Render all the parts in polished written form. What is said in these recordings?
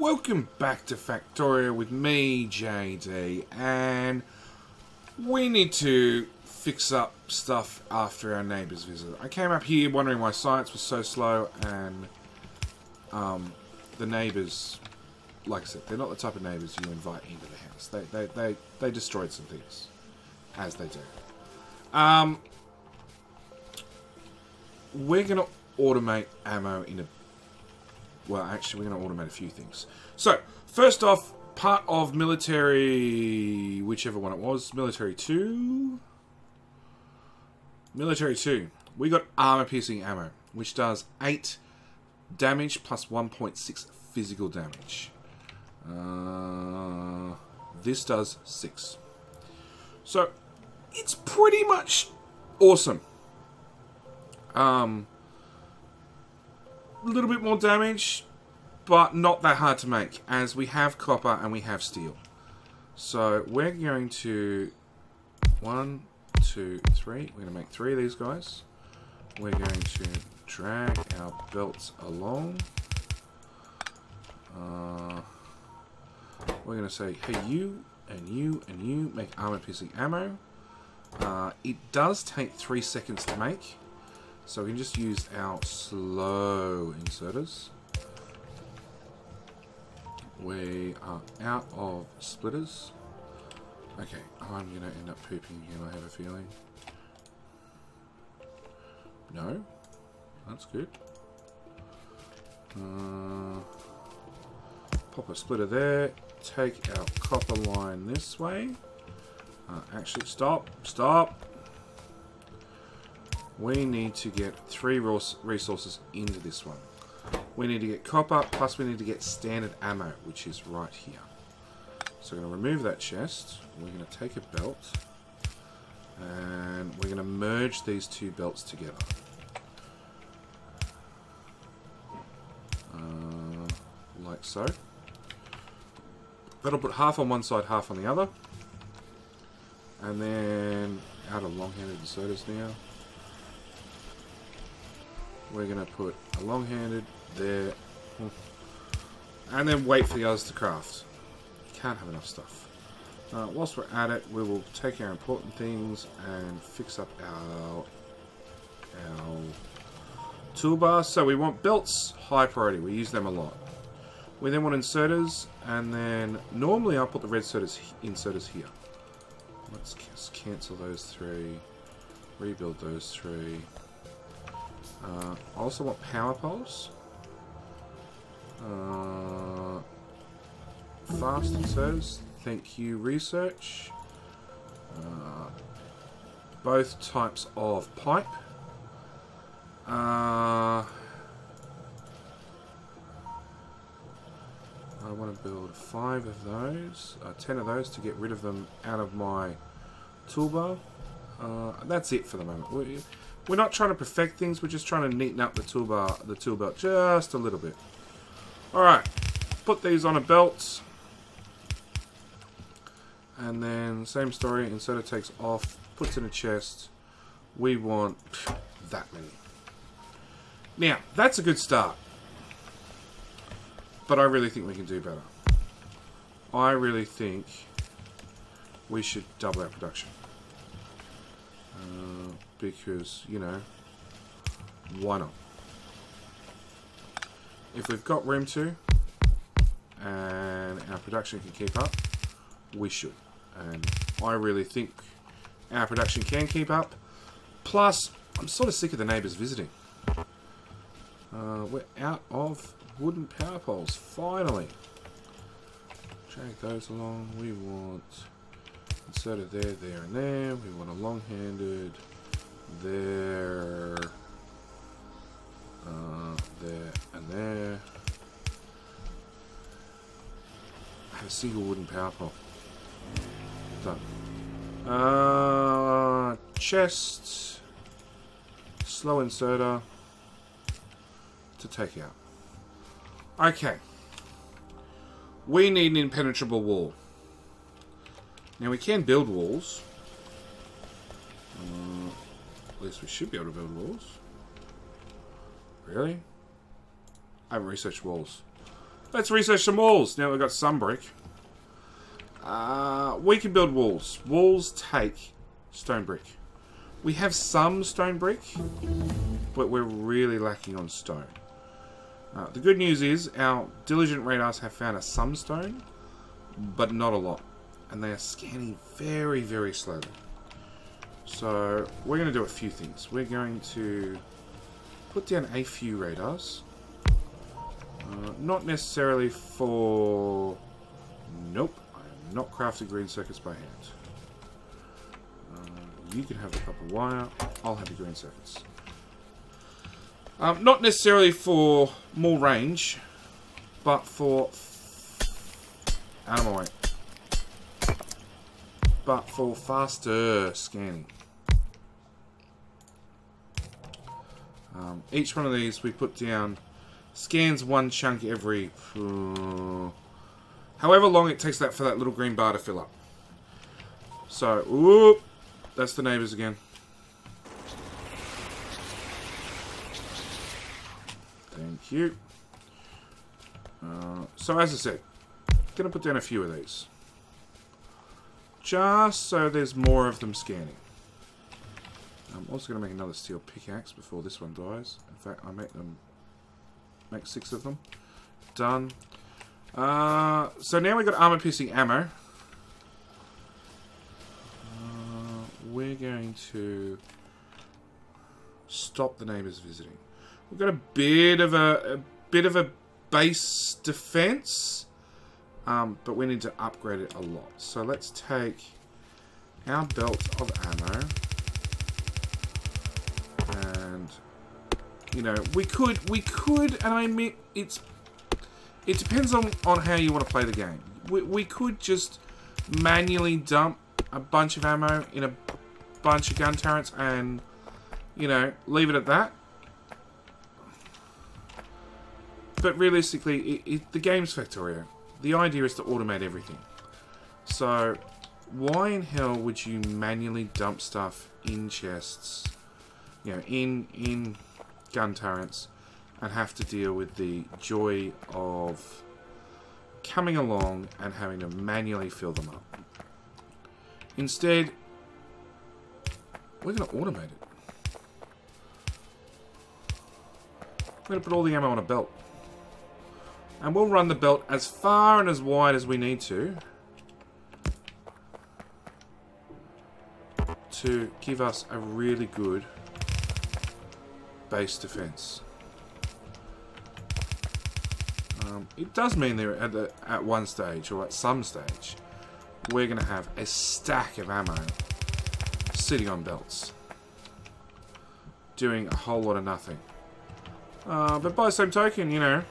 Welcome back to Factorio with me, JD, and we need to fix up stuff after our neighbour's visit. I came up here wondering why science was so slow, and the neighbours, like I said, they're not the type of neighbours you invite into the house. They destroyed some things, as they do. We're going to automate ammo in a... Well, actually, we're going to automate a few things. So, first off, part of military... Whichever one it was. Military 2? Military 2. We got armor-piercing ammo, which does 8 damage plus 1.6 physical damage. This does 6. So, it's pretty much awesome. A little bit more damage, but not that hard to make, as we have copper and we have steel. So we're going to 1, 2, 3. We're going to make 3 of these guys. We're going to drag our belts along. We're going to say, hey, you and you and you make armor-piercing ammo. It does take 3 seconds to make. So we can just use our slow inserters. We are out of splitters. Okay, I'm going to end up pooping again, I have a feeling. No, that's good. Pop a splitter there. Take our copper line this way. Actually, stop. We need to get 3 resources into this one. We need to get copper, plus we need to get standard ammo, which is right here. So we're going to remove that chest. We're going to take a belt. And we're going to merge these 2 belts together. Like so. That'll put half on one side, half on the other. And then out of long-handed inserters now. We're going to put a long-handed there. And then wait for the others to craft. You can't have enough stuff. Whilst we're at it, we will take our important things and fix up our toolbar. So we want belts, high priority. We use them a lot. We then want inserters. And then normally I'll put the red inserters here. Let's just cancel those 3. Rebuild those 3. I also want power poles. Fast inserters. Thank you, research. Both types of pipe. I want to build 5 of those. 10 of those to get rid of them out of my toolbar. That's it for the moment. We're not trying to perfect things, we're just trying to neaten up the tool belt just a little bit. Alright, put these on a belt. And then, same story, inserter takes off, puts in a chest. We want that many. Now, that's a good start. But I really think we can do better. I really think we should double our production. Because, you know, why not? If we've got room to, and our production can keep up, we should. And I really think our production can keep up. Plus, I'm sort of sick of the neighbours visiting. We're out of wooden power poles, finally. Drag those along. We want inserted there, there, and there. We want a long-handed... there, and there. I have a single wooden power pole. Done. Chest. Slow inserter. To take out. Okay. We need an impenetrable wall. Now we can build walls. At least we should be able to build walls. Really? I haven't researched walls. Let's research some walls. Now we've got some brick. We can build walls. Walls take stone brick. We have some stone brick, but we're really lacking on stone. The good news is our diligent radars have found us some stone, but not a lot. And they are scanning very, very slowly. So we're going to do a few things. We're going to put down a few radars. Not necessarily for... Nope, I am not crafting green circuits by hand. You can have a copper wire. I'll have the green circuits. Not necessarily for more range, but for... Out of my way. But for faster scanning. Each one of these we put down... Scans one chunk every... however long it takes that for that little green bar to fill up. So, whoop! That's the neighbours again. Thank you. So, as I said, going to put down a few of these. Just so there's more of them scanning. I'm also going to make another steel pickaxe before this one dies. In fact, I make them... Make 6 of them. Done. So now we've got armor-piercing ammo. We're going to stop the neighbors visiting. We've got a bit of a base defense, but we need to upgrade it a lot. So let's take our belt of ammo and. You know, we could, and I admit, it depends on how you want to play the game. We could just manually dump a bunch of ammo in a bunch of gun turrets and, you know, leave it at that. But realistically, the game's Factorio. The idea is to automate everything. So, why in hell would you manually dump stuff in chests, you know, in gun turrets, and have to deal with the joy of coming along and having to manually fill them up? Instead, we're going to automate it. We're going to put all the ammo on a belt. And we'll run the belt as far and as wide as we need to give us a really good base defense. It does mean that at one stage, or at some stage, we're going to have a stack of ammo sitting on belts, doing a whole lot of nothing. But by the same token, you know,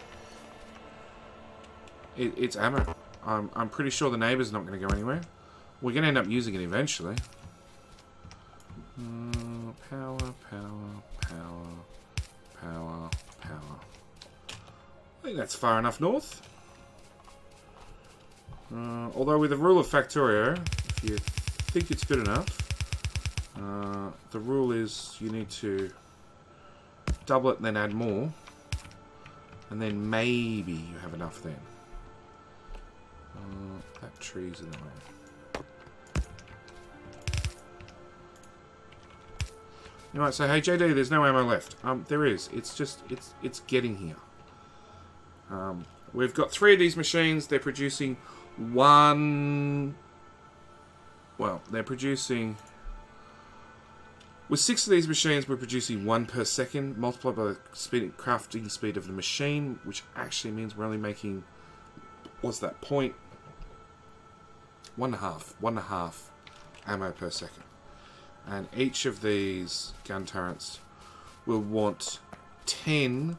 it's ammo. I'm pretty sure the neighbor's not going to go anywhere. We're going to end up using it eventually. Power. I think that's far enough north. Although with the rule of Factorio, if you think it's good enough, the rule is you need to double it and then add more. And then maybe you have enough then. That tree's in the way. You might say, hey JD, there's no ammo left. There is. It's just, it's getting here. We've got 3 of these machines. They're producing one... Well, they're producing... With 6 of these machines, we're producing 1 per second, multiplied by the crafting speed of the machine, which actually means we're only making... What's that point? 1.5 ammo per second. And each of these gun turrets will want 10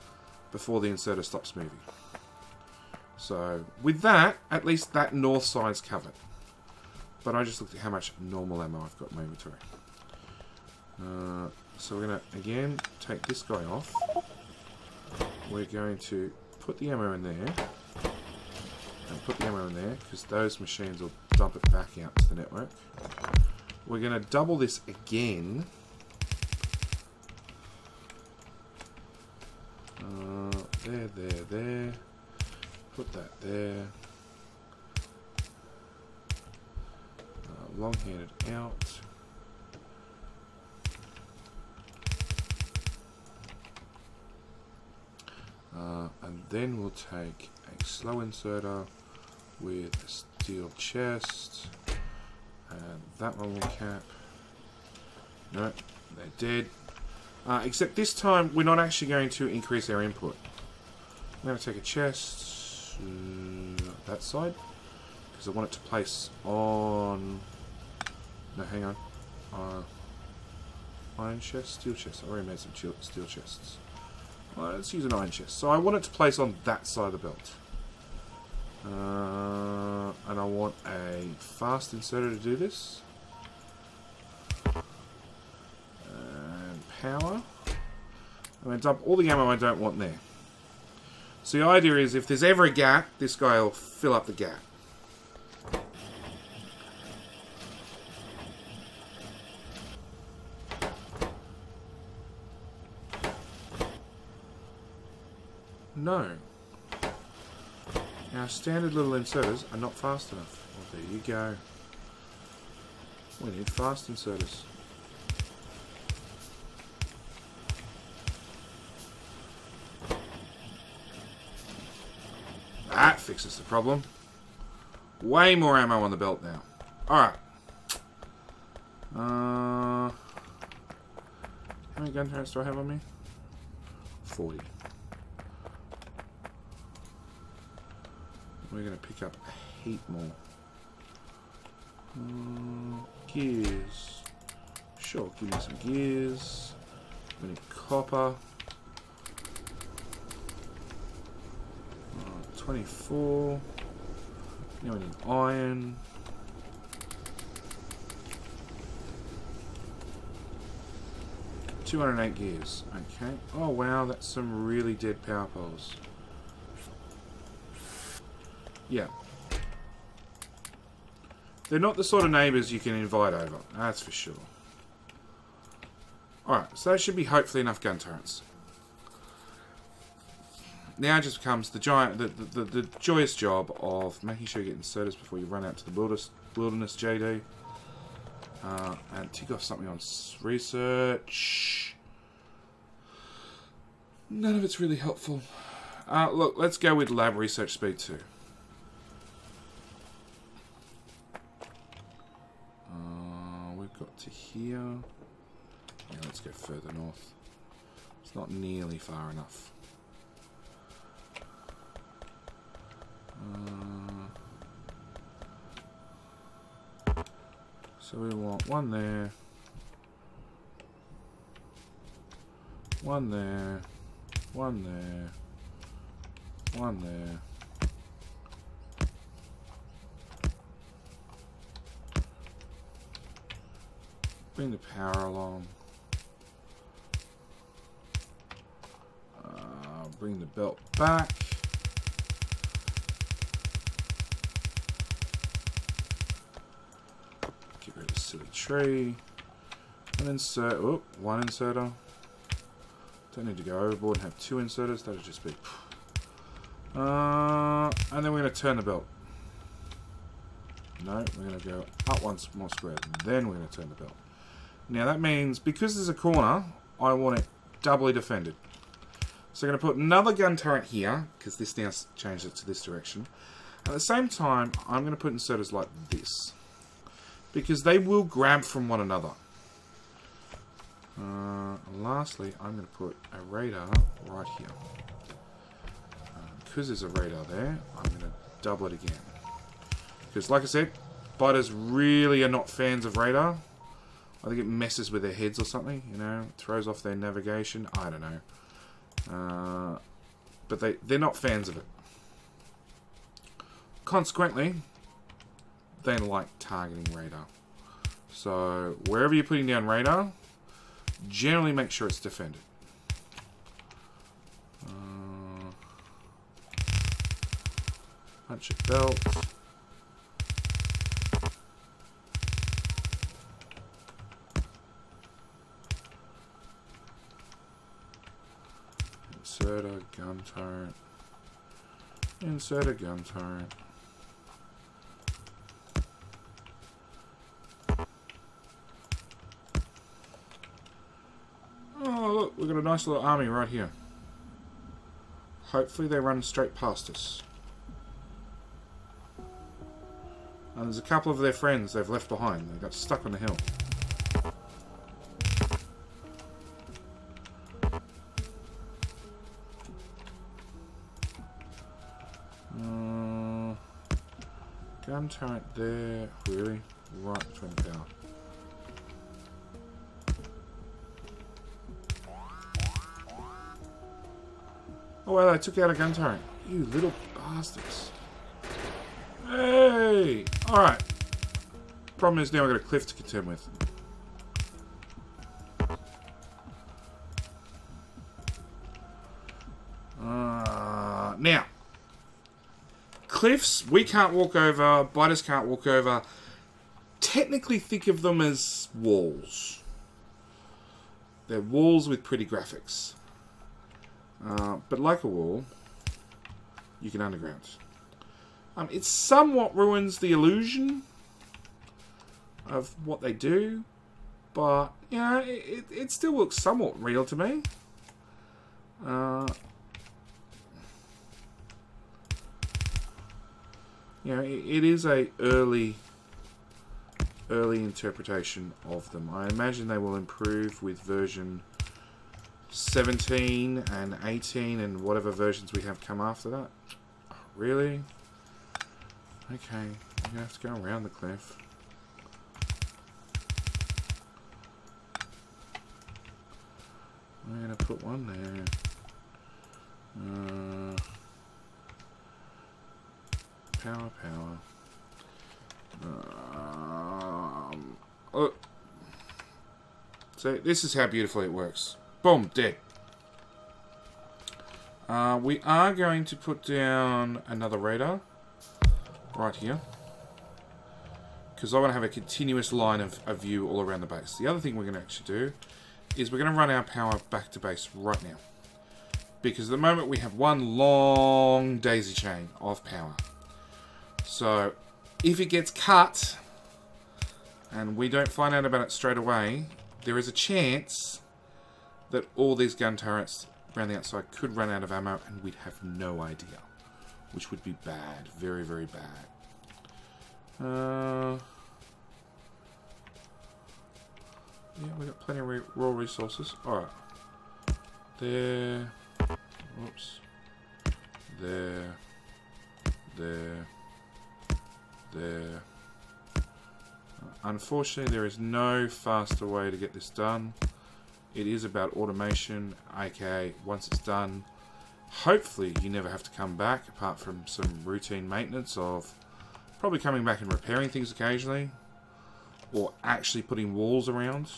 before the inserter stops moving. So, with that, at least that north side's covered. But I just looked at how much normal ammo I've got in my inventory. So we're going to, again, take this guy off. We're going to put the ammo in there. And put the ammo in there, because those machines will dump it back out to the network. We're going to double this again. There. Put that there. Long-handed out. And then we'll take a slow inserter with a steel chest, and that one will cap. No, they're dead. Except this time we're not actually going to increase our input. I'm going to take a chest that side because I want it to place on. No, hang on. Iron chest, steel chest. I already made some steel chests. Right, let's use an iron chest. So I want it to place on that side of the belt. And I want a fast inserter to do this. And power. I'm going to dump all the ammo I don't want there. So the idea is if there's ever a gap, this guy will fill up the gap. No. Our standard little inserters are not fast enough. Well, there you go. We need fast inserters. That fixes the problem. Way more ammo on the belt now. Alright. How many gun turrets do I have on me? 40. We're going to pick up a heap more. Gears. Sure, give me some gears. We need copper. 24. Now we need iron. Got 208 gears. Okay. Oh wow, that's some really dead power poles. Yeah. They're not the sort of neighbours you can invite over. That's for sure. Alright, so that should be hopefully enough gun turrets. Now it just becomes the joyous job of making sure you get inserters before you run out to the wilderness, JD. And tick off something on research. None of it's really helpful. Look, let's go with lab research speed 2. Got to here. Yeah, let's go further north. It's not nearly far enough. So we want one there. One there. One there. One there. Bring the power along. Bring the belt back. Get rid of the silly tree. And insert. Oh, one inserter. Don't need to go overboard and have two inserters. That'll just be. And then we're going to turn the belt. No, we're going to go up one more square. Then we're going to turn the belt. Now that means, because there's a corner, I want it doubly defended. So I'm going to put another gun turret here, because this now changed it to this direction. At the same time, I'm going to put inserters like this, because they will grab from one another. Lastly, I'm going to put a radar right here. Because there's a radar there, I'm going to double it again. Because like I said, biters really are not fans of radar. I think it messes with their heads or something, you know, it throws off their navigation, I don't know. But they're not fans of it. Consequently, they like targeting radar. So, wherever you're putting down radar, generally make sure it's defended. Punch a belt. Gun turret. Inside a gun turret. Oh, look, we've got a nice little army right here. Hopefully they run straight past us. And there's a couple of their friends they've left behind. They got stuck on the hill. Gun turret there, really, right between the tower. Oh well, I took out a gun turret. You little bastards. Hey! Alright. Problem is now I've got a cliff to contend with. Now. Cliffs, we can't walk over, biters can't walk over. Technically think of them as walls. They're walls with pretty graphics. But like a wall, you can underground. It somewhat ruins the illusion of what they do, but you know, it still looks somewhat real to me. You know, it is a early interpretation of them. I imagine they will improve with version 17 and 18 and whatever versions we have come after that. Oh, really? Okay, you have to go around the cliff. I'm gonna put one there. Power. Oh. So this is how beautifully it works. Boom, dead. We are going to put down another radar right here, because I want to have a continuous line of view all around the base. The other thing we're going to actually do is we're going to run our power back to base right now, because at the moment we have one long daisy chain of power. So if it gets cut and we don't find out about it straight away, there is a chance that all these gun turrets around the outside could run out of ammo and we'd have no idea, which would be bad. Very, very bad. Yeah, we got plenty of raw resources. Alright. There. Oops. There. There. There. Unfortunately, there is no faster way to get this done. It is about automation, aka once it's done, hopefully you never have to come back, apart from some routine maintenance of probably coming back and repairing things occasionally, or actually putting walls around,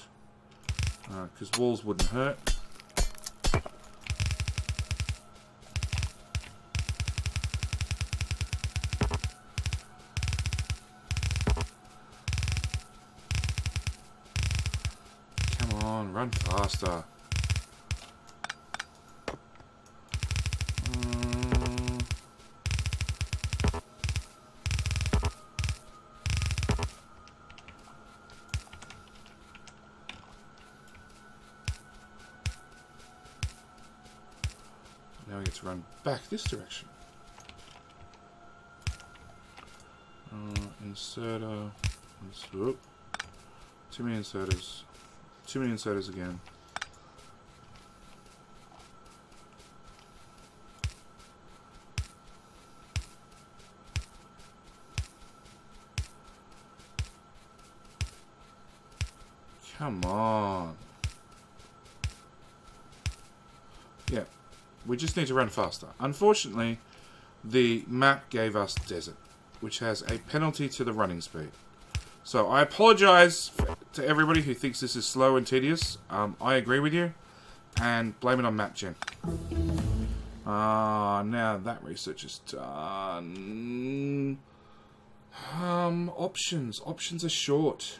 because walls wouldn't hurt. Come on, run faster. Now we get to run back this direction. Inserter. Whoop. Too many inserters. Too many inserters again. Come on. Yeah. We just need to run faster. Unfortunately, the map gave us desert, which has a penalty to the running speed. So I apologize to everybody who thinks this is slow and tedious. I agree with you, and blame it on map gen. Now that research is done. Options. Options are short.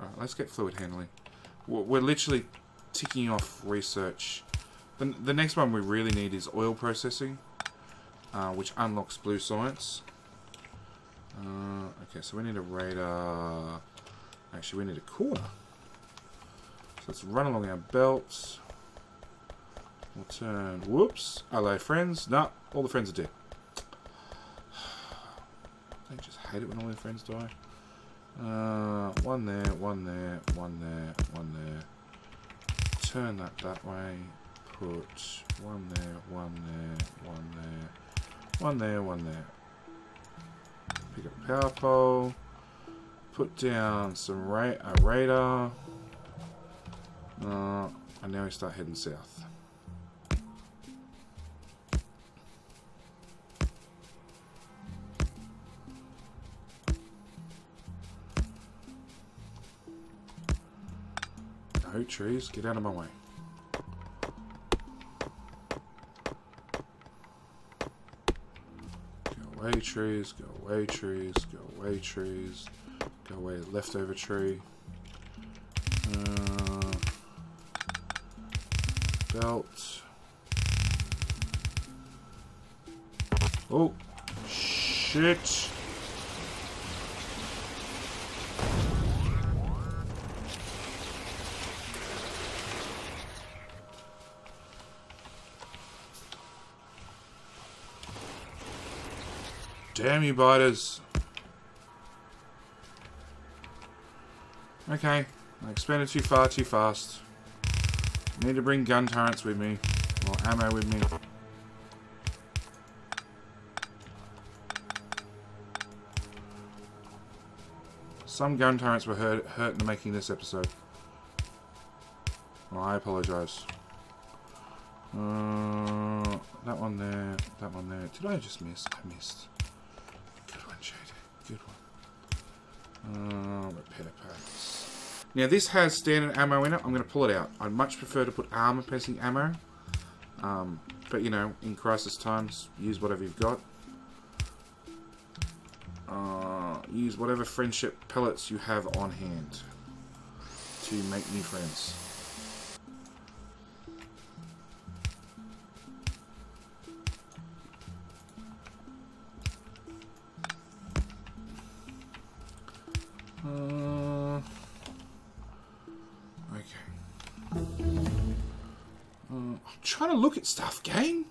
Alright, let's get fluid handling. We're literally ticking off research The next one we really need is oil processing, which unlocks blue science. Okay, so we need a radar. Actually, we need a quarter. So let's run along our belts. We'll turn... Whoops. Hello, friends. No, all the friends are dead. I just hate it when all their friends die. One there, one there, one there, one there. Turn that way. Put one there, one there, one there, one there, one there. Pick up a power pole. Put down some a radar. And now we start heading south. No trees, get out of my way. Go away, trees, go away, trees, go away, trees, go away, leftover tree. Belt. Oh, shit. Damn you, biters. Okay, I expanded too far, too fast. Need to bring gun turrets with me, or ammo with me. Some gun turrets were hurt in the making this episode. Well, I apologise. That one there, that one there. Did I just miss? I missed. Good one, JD. Good one. Repair packs. Now this has standard ammo in it. I'm going to pull it out. I'd much prefer to put armor-piercing ammo. But you know, in crisis times, use whatever you've got. Use whatever friendship pellets you have on hand to make new friends. Trying to look at stuff, game.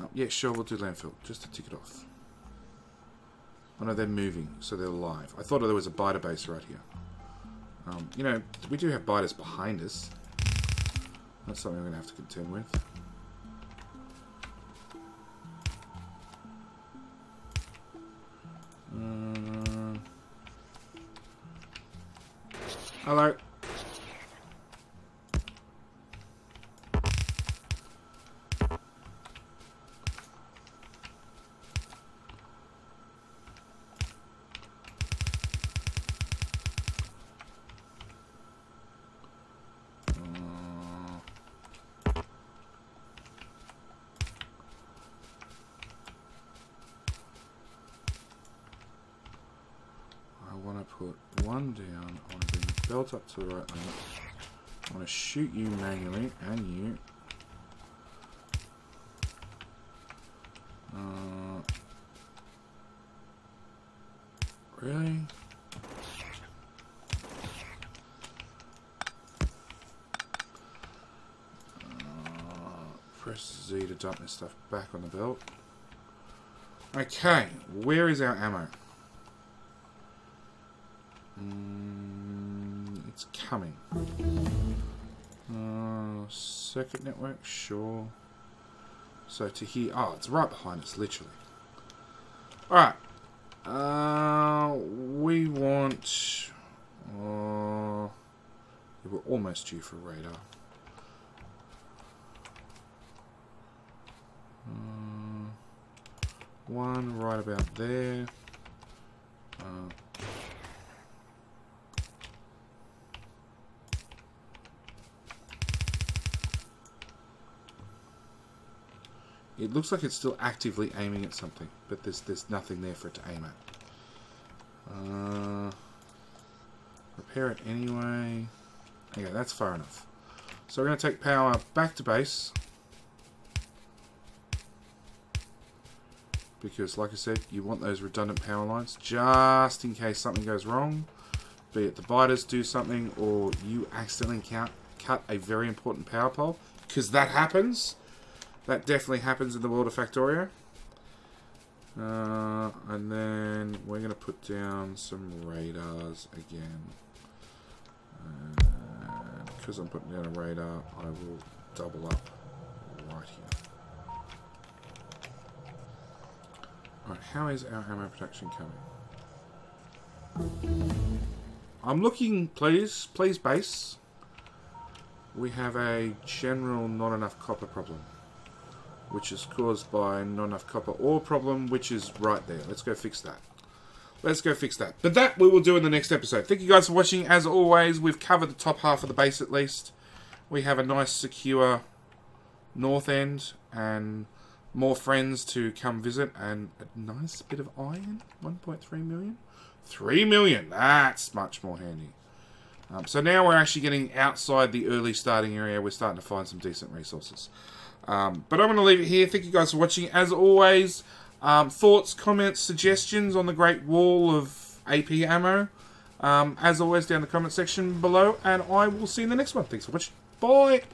Oh, yeah, sure, we'll do landfill just to tick it off. Oh no, they're moving, so they're alive. I thought there was a biter base right here. You know, we do have biters behind us. That's something we're gonna have to contend with. Hello. Down, I want to bring the belt up to the right limit. I want to shoot you manually and you. Really? Press Z to dump this stuff back on the belt. Okay, where is our ammo? It's coming. Circuit network, sure. So to here, oh, it's right behind us, literally. Alright. We want... we're almost due for radar. One right about there. It looks like it's still actively aiming at something, but there's nothing there for it to aim at. Repair it anyway. Okay, that's far enough. So we're going to take power back to base, because like I said, you want those redundant power lines just in case something goes wrong, be it the biters do something or you accidentally cut a very important power pole, because that happens. That definitely happens in the world of Factorio. And then we're going to put down some radars again. Because I'm putting down a radar, I will double up right here. Alright, how is our ammo production coming? I'm looking, please base. We have a general not enough copper problem, which is caused by not enough copper ore problem, which is right there. Let's go fix that. Let's go fix that. But that we will do in the next episode. Thank you guys for watching. As always, we've covered the top half of the base at least. We have a nice, secure north end and more friends to come visit. And a nice bit of iron. 1.3 million. 3 million. That's much more handy. So now we're actually getting outside the early starting area. We're starting to find some decent resources. But I'm going to leave it here. Thank you guys for watching. As always, thoughts, comments, suggestions on the Great Wall of AP ammo. As always, down in the comment section below. And I will see you in the next one. Thanks for watching. Bye!